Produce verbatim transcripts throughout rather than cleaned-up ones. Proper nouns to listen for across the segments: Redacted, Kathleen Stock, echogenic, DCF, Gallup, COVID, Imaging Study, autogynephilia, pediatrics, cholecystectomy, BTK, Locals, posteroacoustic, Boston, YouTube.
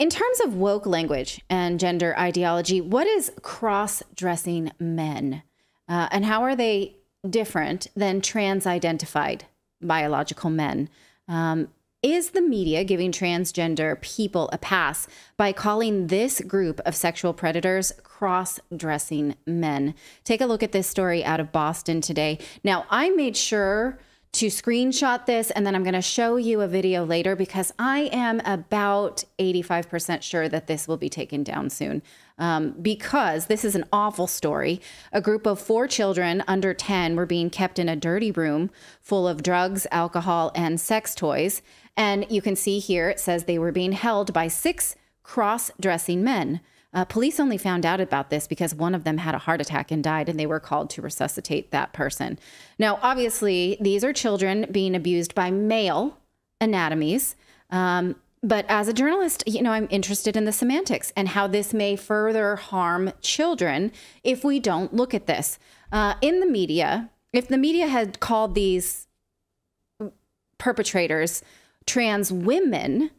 In terms of woke language and gender ideology, what is cross-dressing men? Uh, and how are they different than trans-identified biological men? Um, is the media giving transgender people a pass by calling this group of sexual predators cross-dressing men? Take a look at this story out of Boston today. Now, I made sure to screenshot this, and then I'm going to show you a video later because I am about eighty-five percent sure that this will be taken down soon, um, because this is an awful story. A group of four children under ten were being kept in a dirty room full of drugs, alcohol, and sex toys. And you can see here it says they were being held by six cross-dressing men. Uh, police only found out about this because one of them had a heart attack and died, and they were called to resuscitate that person. Now, obviously, these are children being abused by male anatomies. Um, but as a journalist, you know, I'm interested in the semantics and how this may further harm children if we don't look at this. Uh, in the media, if the media had called these perpetrators trans women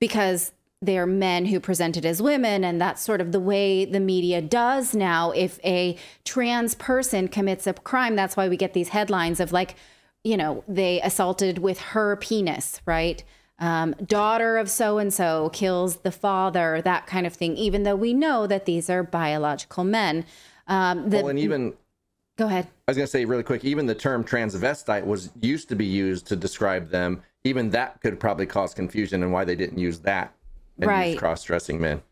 because they are men who presented as women, and that's sort of the way the media does now. If a trans person commits a crime, that's why we get these headlines of, like, you know, they assaulted with her penis, right? Um, daughter of so-and-so kills the father, that kind of thing, even though we know that these are biological men. Um, the, well, and even... Go ahead. I was going to say really quick, even the term transvestite was used to be used to describe them. Even that could probably cause confusion and why they didn't use that. And right. Cross-dressing men.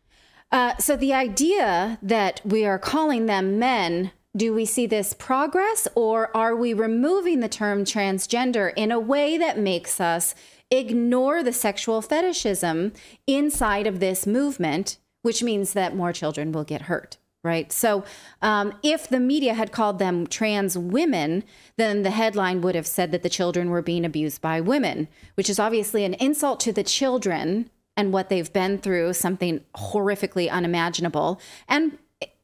Uh, so the idea that we are calling them men, do we see this progress, or are we removing the term transgender in a way that makes us ignore the sexual fetishism inside of this movement, which means that more children will get hurt? Right. So um, if the media had called them trans women, then the headline would have said that the children were being abused by women, which is obviously an insult to the children and what they've been through, something horrifically unimaginable, and,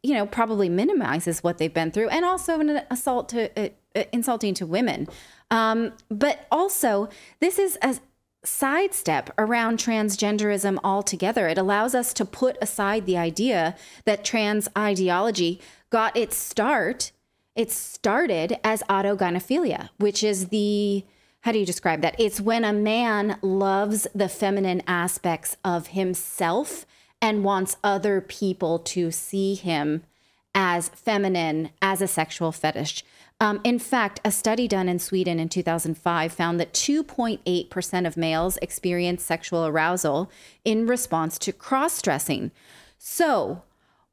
you know, probably minimizes what they've been through, and also an assault to, uh, insulting to women. Um, but also, this is a sidestep around transgenderism altogether. It allows us to put aside the idea that trans ideology got its start. It started as autogynephilia, which is the... How do you describe that? It's when a man loves the feminine aspects of himself and wants other people to see him as feminine, as a sexual fetish. Um, in fact, a study done in Sweden in two thousand five found that two point eight percent of males experience sexual arousal in response to cross-dressing. So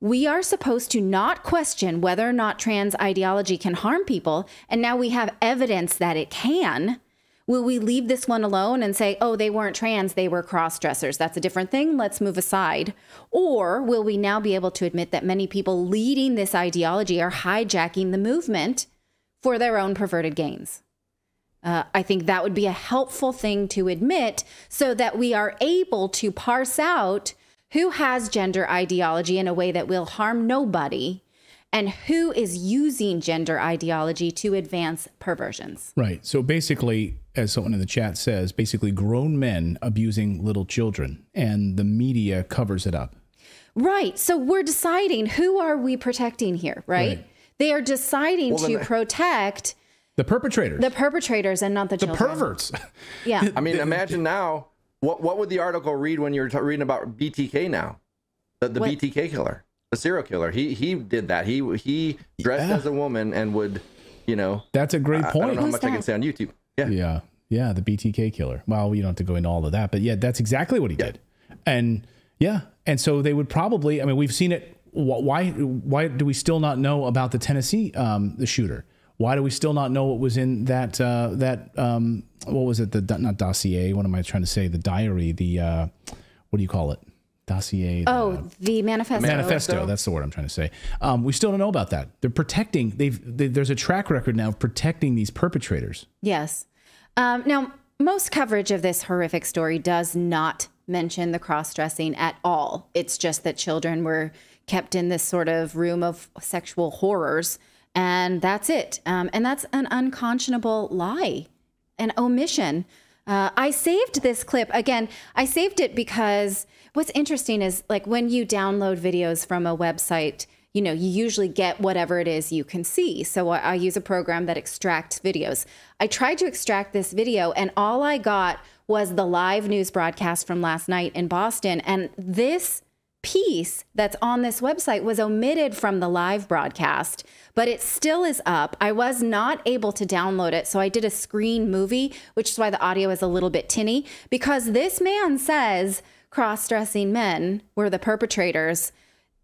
we are supposed to not question whether or not trans ideology can harm people, and now we have evidence that it can. Will we leave this one alone and say, oh, they weren't trans, they were cross-dressers? That's a different thing. Let's move aside. Or will we now be able to admit that many people leading this ideology are hijacking the movement for their own perverted gains? Uh, I think that would be a helpful thing to admit so that we are able to parse out who has gender ideology in a way that will harm nobody, and who is using gender ideology to advance perversions. Right. So basically, as someone in the chat says, basically grown men abusing little children, and the media covers it up. Right. So we're deciding, who are we protecting here, right? right. They are deciding well, to protect... The perpetrators. The perpetrators and not the, the children. The perverts. Yeah. I mean, imagine now, what, what would the article read when you're reading about B T K now? The, the B T K killer. The serial killer. He he did that. He he dressed yeah. as a woman and would, you know. That's a great point. I, I don't know Who's how much that? I can say on YouTube. Yeah. Yeah. Yeah. The B T K killer. Well, we don't have to go into all of that, but yeah, that's exactly what he yeah. did. And yeah. And so they would probably, I mean, we've seen it. Why, why do we still not know about the Tennessee, um, the shooter? Why do we still not know what was in that, uh, that, um, what was it? The, not dossier. What am I trying to say? The diary, the, uh, what do you call it? Dossier. Oh, uh, the manifesto. Manifesto. That's the word I'm trying to say. Um, we still don't know about that. They're protecting. They've they, there's a track record now of protecting these perpetrators. Yes. Um, now, most coverage of this horrific story does not mention the cross-dressing at all. It's just that children were kept in this sort of room of sexual horrors, and that's it. Um, and that's an unconscionable lie, an omission. Uh, I saved this clip. Again, I saved it because what's interesting is, like, when you download videos from a website, you know, you usually get whatever it is you can see. So I, I use a program that extracts videos. I tried to extract this video, and all I got was the live news broadcast from last night in Boston. And this piece that's on this website was omitted from the live broadcast, but it still is up. I was not able to download it, so I did a screen movie, which is why the audio is a little bit tinny, because this man says cross-dressing men were the perpetrators.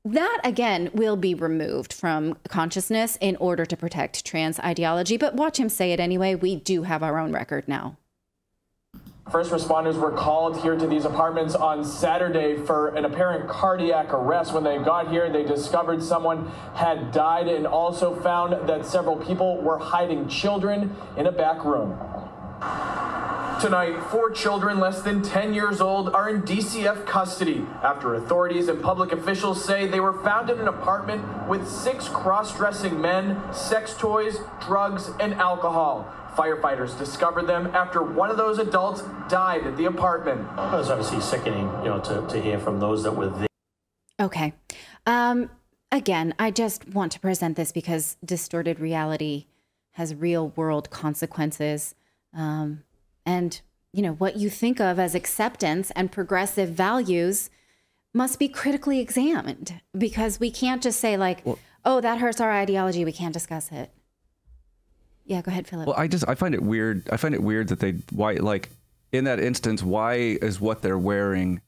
That, again, will be removed from consciousness in order to protect trans ideology, but watch him say it anyway. We do have our own record now. First responders were called here to these apartments on Saturday for an apparent cardiac arrest. When they got here, they discovered someone had died and also found that several people were hiding children in a back room. Tonight, four children less than ten years old are in D C F custody after authorities and public officials say they were found in an apartment with six cross-dressing men, sex toys, drugs, and alcohol. Firefighters discovered them after one of those adults died at the apartment. It was obviously sickening, you know, to, to hear from those that were there. Okay. Um, again, I just want to present this because distorted reality has real world consequences. Um, and, you know, what you think of as acceptance and progressive values must be critically examined, because we can't just say, like, well, oh, that hurts our ideology, we can't discuss it. Yeah, go ahead, Philip. Well, I just, I find it weird. I find it weird that they, why, like, in that instance, why is what they're wearing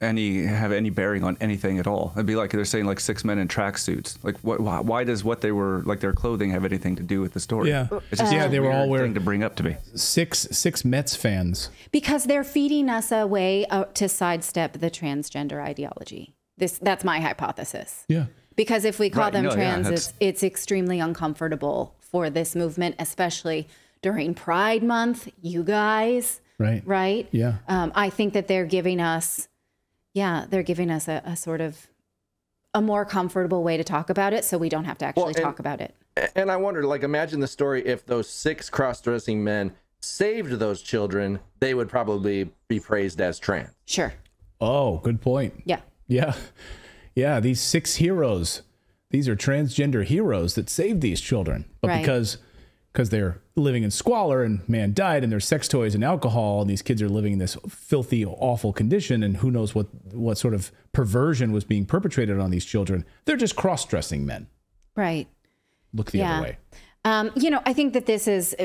any, have any bearing on anything at all? It'd be like they're saying, like, six men in tracksuits. Like, what, why, why does what they were, like, their clothing have anything to do with the story? Yeah, it's just uh, yeah, they were all wearing, to bring up to me. Six, six Mets fans. Because they're feeding us a way to sidestep the transgender ideology. This, that's my hypothesis. Yeah. Because if we call right, them no, trans, yeah, it's, it's extremely uncomfortable for this movement, especially during Pride Month, you guys. Right. Right? Yeah. Um, I think that they're giving us, yeah, they're giving us a, a sort of a more comfortable way to talk about it, so we don't have to actually well, and, talk about it. And I wonder, like, imagine the story if those six cross-dressing men saved those children, they would probably be praised as trans. Sure. Oh, good point. Yeah. Yeah. Yeah, these six heroes, these are transgender heroes that saved these children. But right. because because they're living in squalor and man died and there's sex toys and alcohol and these kids are living in this filthy, awful condition and who knows what, what sort of perversion was being perpetrated on these children, they're just cross-dressing men. Right. Look the yeah. other way. Um, you know, I think that this is,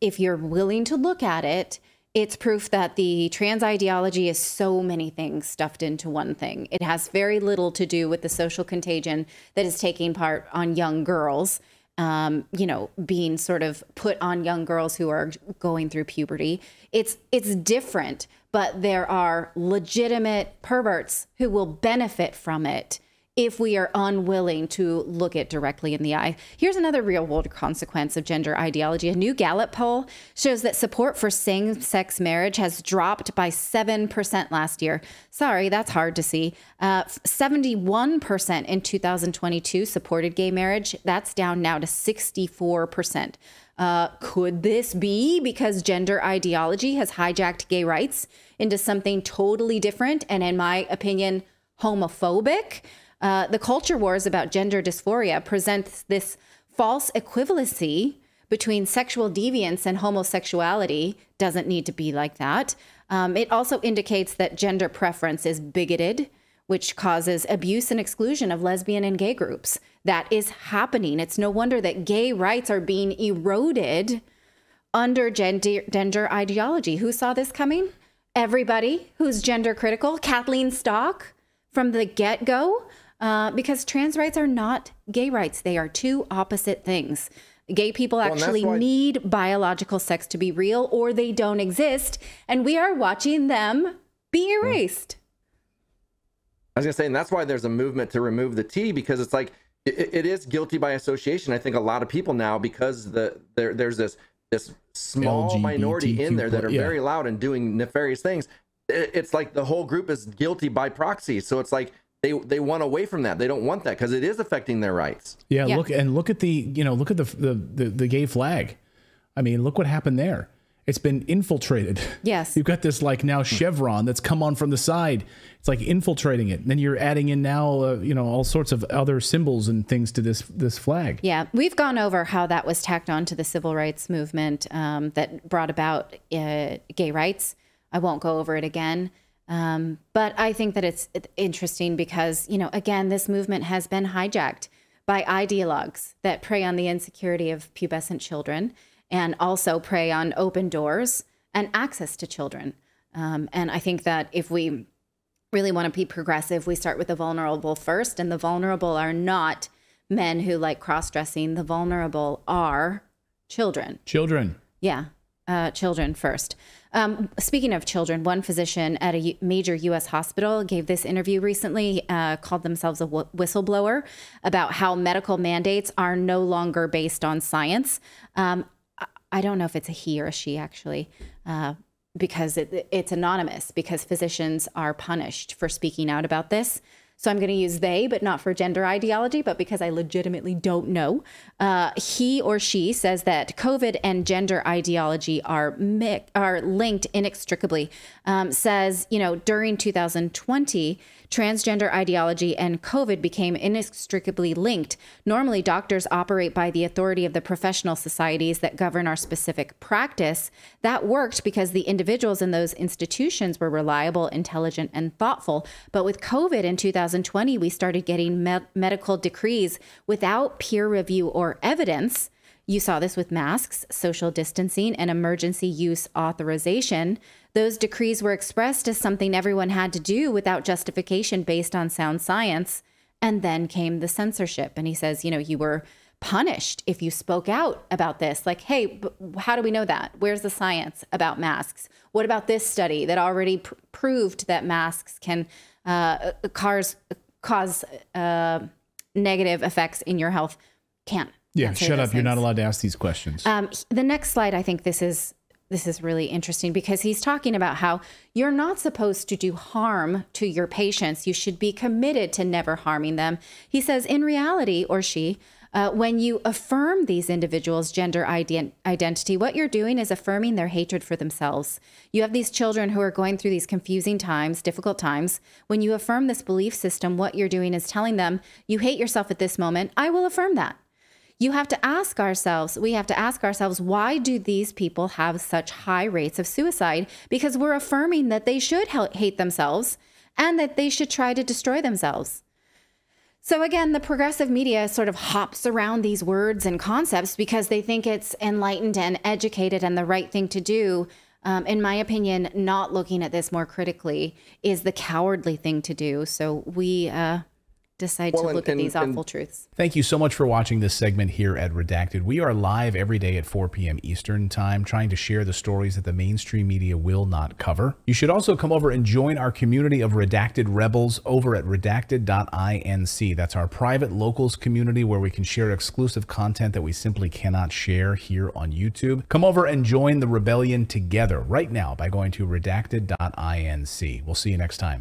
if you're willing to look at it, it's proof that the trans ideology is so many things stuffed into one thing. It has very little to do with the social contagion that is taking part on young girls, um, you know, being sort of put on young girls who are going through puberty. It's, it's different, but there are legitimate perverts who will benefit from it if we are unwilling to look it directly in the eye. Here's another real world consequence of gender ideology. A new Gallup poll shows that support for same-sex marriage has dropped by seven percent last year. Sorry, that's hard to see. Uh, seventy-one percent in two thousand twenty-two supported gay marriage. That's down now to sixty-four percent. Uh, could this be because gender ideology has hijacked gay rights into something totally different and, in my opinion, homophobic? Uh, the culture wars about gender dysphoria presents this false equivalency between sexual deviance and homosexuality. Doesn't need to be like that. Um, it also indicates that gender preference is bigoted, which causes abuse and exclusion of lesbian and gay groups. That is happening. It's no wonder that gay rights are being eroded under gender, gender ideology. Who saw this coming? Everybody who's gender critical. Kathleen Stock from the get-go. Uh, because trans rights are not gay rights. They are two opposite things. Gay people actually well, need biological sex to be real, or they don't exist. And we are watching them be erased. I was going to say, and that's why there's a movement to remove the T, because it's like, it, it is guilty by association. I think a lot of people now, because the there, there's this, this small L G B T Q minority in there that are yeah. very loud and doing nefarious things. It, it's like the whole group is guilty by proxy. So it's like, They they want away from that. They don't want that because it is affecting their rights. Yeah, yeah. Look and look at the you know look at the the, the the gay flag. I mean, look what happened there. it's been infiltrated. Yes. You've got this like now chevron that's come on from the side. It's like infiltrating it. And then you're adding in now, uh, you know, all sorts of other symbols and things to this this flag. Yeah. We've gone over how that was tacked on to the civil rights movement um, that brought about uh, gay rights. I won't go over it again. Um, but I think that it's interesting because, you know, again, this movement has been hijacked by ideologues that prey on the insecurity of pubescent children and also prey on open doors and access to children. Um, and I think that if we really want to be progressive, we start with the vulnerable first, and the vulnerable are not men who like cross-dressing. The vulnerable are children. Children. Yeah. Uh, children first. Um, speaking of children, one physician at a U major U S hospital gave this interview recently, uh, called themselves a wh whistleblower, about how medical mandates are no longer based on science. Um, I, I don't know if it's a he or a she, actually, uh, because it, it's anonymous, because physicians are punished for speaking out about this. So I'm going to use they, but not for gender ideology, but because I legitimately don't know. Uh, he or she says that COVID and gender ideology are are linked inextricably. Um, says, you know, during two thousand twenty, transgender ideology and COVID became inextricably linked. Normally, doctors operate by the authority of the professional societies that govern our specific practice. That worked because the individuals in those institutions were reliable, intelligent, and thoughtful. But with COVID in two thousand twenty, we started getting med medical decrees without peer review or evidence. You saw this with masks, social distancing, and emergency use authorization. Those decrees were expressed as something everyone had to do without justification based on sound science. And then came the censorship. And he says, you know, you were punished if you spoke out about this. Like, hey, b how do we know that? Where's the science about masks? What about this study that already pr proved that masks can Uh, cars cause uh, negative effects in your health? Can't. Yeah, can't shut up. Things. You're not allowed to ask these questions. Um, the next slide, I think this is this is really interesting because he's talking about how you're not supposed to do harm to your patients. You should be committed to never harming them. He says, in reality, or she, uh, when you affirm these individuals' gender ident identity, what you're doing is affirming their hatred for themselves. You have these children who are going through these confusing times, difficult times. When you affirm this belief system, what you're doing is telling them, you hate yourself at this moment. I will affirm that. You have to ask ourselves, we have to ask ourselves, why do these people have such high rates of suicide? Because we're affirming that they should hate themselves and that they should try to destroy themselves. So again, the progressive media sort of hops around these words and concepts because they think it's enlightened and educated and the right thing to do. Um, in my opinion, not looking at this more critically is the cowardly thing to do. So we... Uh, decide well, to look and, at these and, awful and truths. Thank you so much for watching this segment here at Redacted. We are live every day at four P M Eastern time, trying to share the stories that the mainstream media will not cover. You should also come over and join our community of Redacted Rebels over at redacted dot inc. That's our private Locals community where we can share exclusive content that we simply cannot share here on YouTube. Come over and join the rebellion together right now by going to redacted dot inc. We'll see you next time.